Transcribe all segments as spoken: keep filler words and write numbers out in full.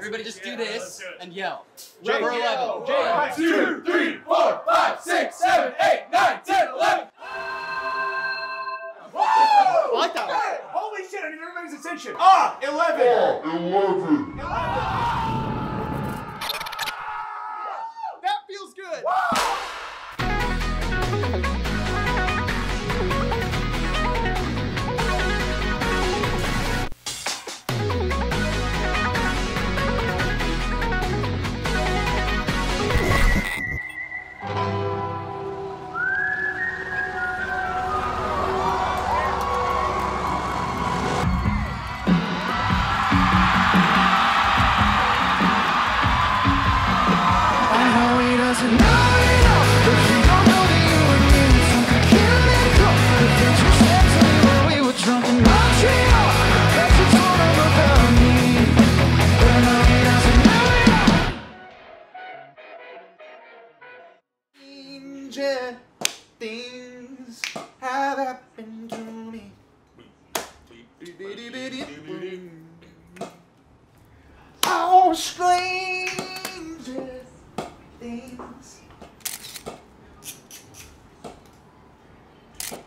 Everybody just do this and yell. Number eleven. One, two, three, four, five, six, seven, eight, nine, ten, eleven. Woo! I like that one. Hey, holy shit, I need everybody's attention. Ah, eleven. Ah, eleven. Ah! That feels good. Woo! Things have happened to me. Oh, stranger things. I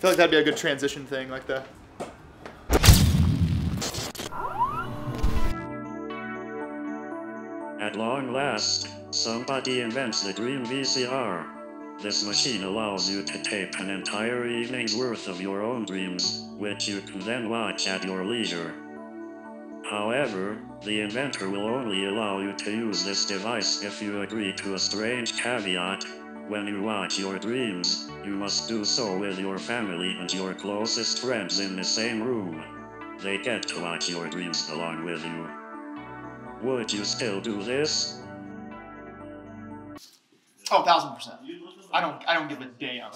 feel like that'd be a good transition thing, like that. At long last, somebody invents the Dream V C R. This machine allows you to tape an entire evening's worth of your own dreams, which you can then watch at your leisure. However, the inventor will only allow you to use this device if you agree to a strange caveat. When you watch your dreams, you must do so with your family and your closest friends in the same room. They get to watch your dreams along with you. Would you still do this? Oh, thousand percent. I don't. I don't give a damn.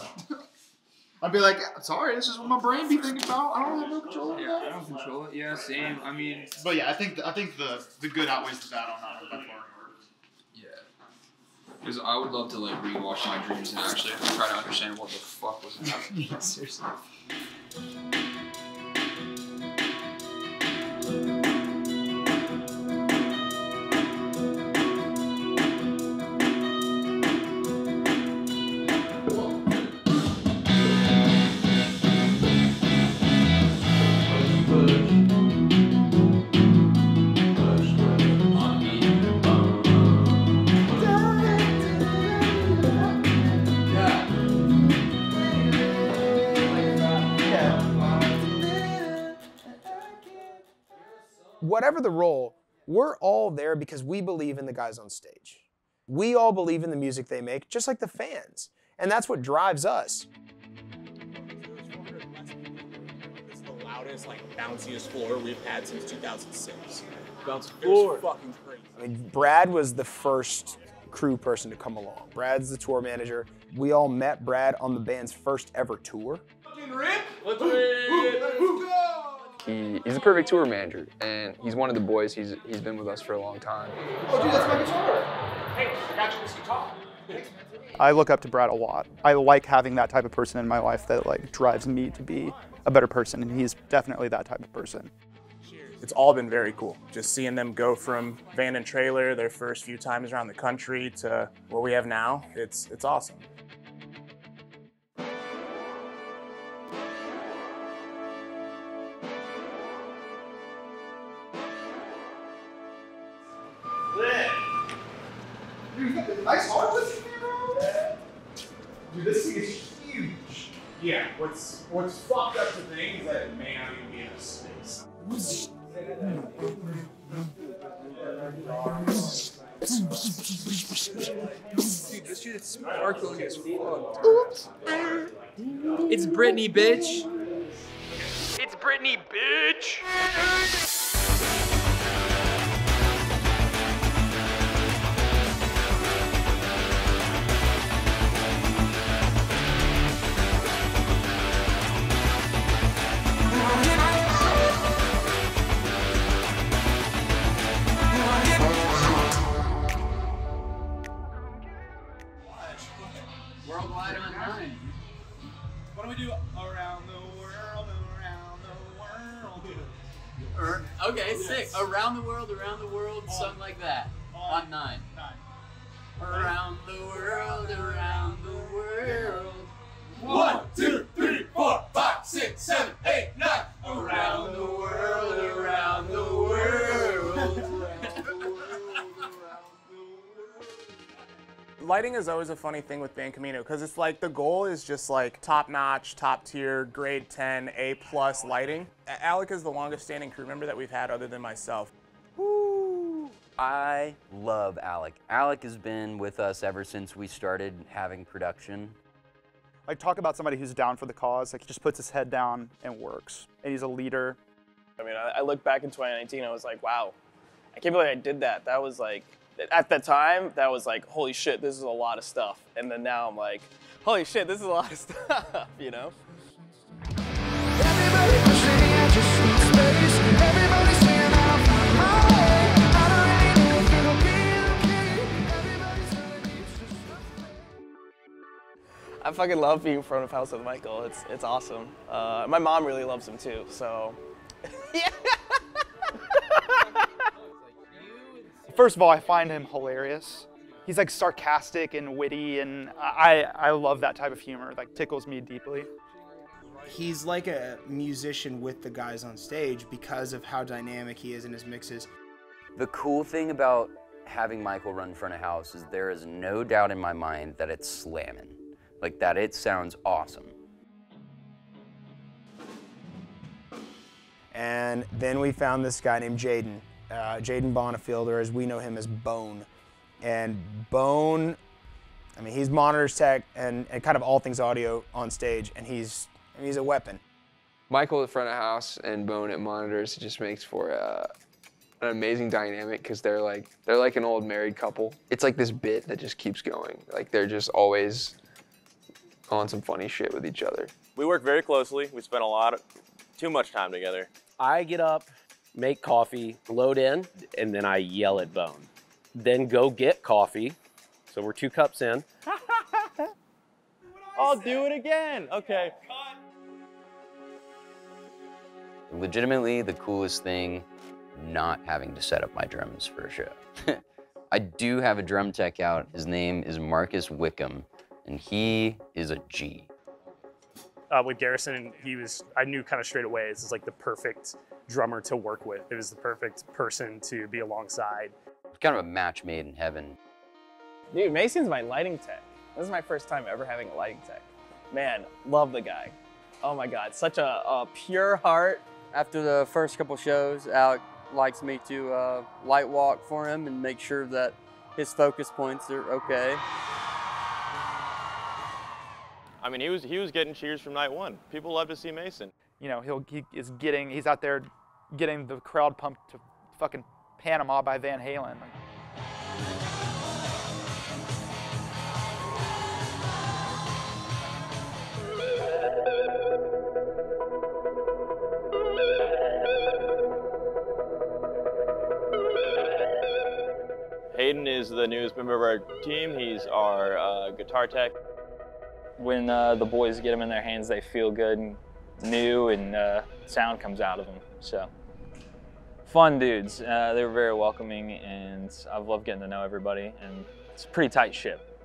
I'd be like, sorry, this is what my brain be thinking about. I don't have no control over that. Yeah, I don't control it. Yeah, same. I mean, but yeah, I think the, I think the the good outweighs the bad on that by far. Yeah, because I would love to like rewatch my dreams and actually try to understand what the fuck was happening. Yeah, seriously. Whatever the role, we're all there because we believe in the guys on stage. We all believe in the music they make, just like the fans. And that's what drives us. It's the loudest, like, bounciest floor we've had since two thousand six. Bounce floor. It was fucking crazy. I mean, Brad was the first crew person to come along. Brad's the tour manager. We all met Brad on the band's first ever tour. Fucking rip! Let's rip! Let's go! He, he's the perfect tour manager, and he's one of the boys. He's he's been with us for a long time. Oh, dude, that's my guitar. Hey, I got you this guitar. I look up to Brad a lot. I like having that type of person in my life that like drives me to be a better person, and he's definitely that type of person. It's all been very cool. Just seeing them go from van and trailer their first few times around the country to what we have now. It's it's awesome. Nice hardwood camera over there. Dude, this thing is huge. Yeah, what's what's fucked up the thing is that it may not even be enough space. Dude, this shit is sparkling as fuck. Oops. It's Britney, bitch. It's Britney, bitch. Worldwide online. What do we do? Around the world, around the world. world, something like that. On nine. Around the world, around the world. One, two, three, four, five, six, seven, eight, nine. Around the world, around the world. Around the world, around the world. Lighting is always a funny thing with Band Camino because it's like the goal is just like top notch, top tier, grade ten, A plus lighting. Alec is the longest standing crew member that we've had other than myself. I love Alec. Alec has been with us ever since we started having production. Like, talk about somebody who's down for the cause. Like, he just puts his head down and works. And he's a leader. I mean, I, I look back in twenty nineteen, I was like, wow, I can't believe I did that. That was like, at that time, that was like, holy shit, this is a lot of stuff. And then now I'm like, holy shit, this is a lot of stuff, you know? Everybody pushing at your sweet space. Everybody saying I'm on my way. I fucking love being in front of House of Michael. It's it's awesome. Uh, my mom really loves him too. So, yeah. First of all, I find him hilarious. He's like sarcastic and witty, and I I love that type of humor. Like, tickles me deeply. He's like a musician with the guys on stage because of how dynamic he is in his mixes. The cool thing about having Michael run in front of House is there is no doubt in my mind that it's slamming. Like that, it sounds awesome. And then we found this guy named Jaden, uh, Jaden Bonifield, or as we know him as Bone. And Bone, I mean, he's monitors tech and, and kind of all things audio on stage, and he's I mean, he's a weapon. Michael at front of house and Bone at monitors, it just makes for uh, an amazing dynamic because they're like they're like an old married couple. It's like this bit that just keeps going. Like they're just always on some funny shit with each other. We work very closely. We spend a lot of, too much time together. I get up, make coffee, load in, and then I yell at Bone. Then go get coffee. So we're two cups in. I'll say? do it again. Okay. Yeah, legitimately, the coolest thing, not having to set up my drums for a show. I do have a drum tech out. His name is Marcus Wickham. And he is a G. Uh, with Garrison, he was, I knew kind of straight away, this is like the perfect drummer to work with. It was the perfect person to be alongside. Kind of a match made in heaven. Dude, Mason's my lighting tech. This is my first time ever having a lighting tech. Man, love the guy. Oh my God, such a, a pure heart. After the first couple shows, Alec likes me to uh, light walk for him and make sure that his focus points are okay. I mean, he was he was getting cheers from night one. People love to see Mason. You know, he'll he is getting he's out there getting the crowd pumped to fucking Panama by Van Halen. Hayden is the newest member of our team. He's our uh, guitar tech. When uh, the boys get them in their hands, they feel good and new, and uh, sound comes out of them. So, fun dudes. Uh, they were very welcoming, and I've loved getting to know everybody. And it's a pretty tight ship,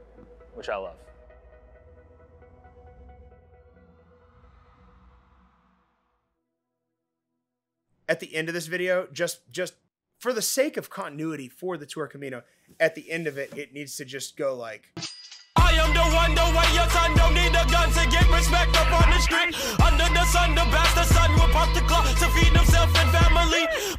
which I love. At the end of this video, just just for the sake of continuity for the Tour Camino, at the end of it, it needs to just go like. I am the one, the way your son don't need a gun to get respect up on the street. Under the sun, the bastard son will pop the clock to feed himself and family.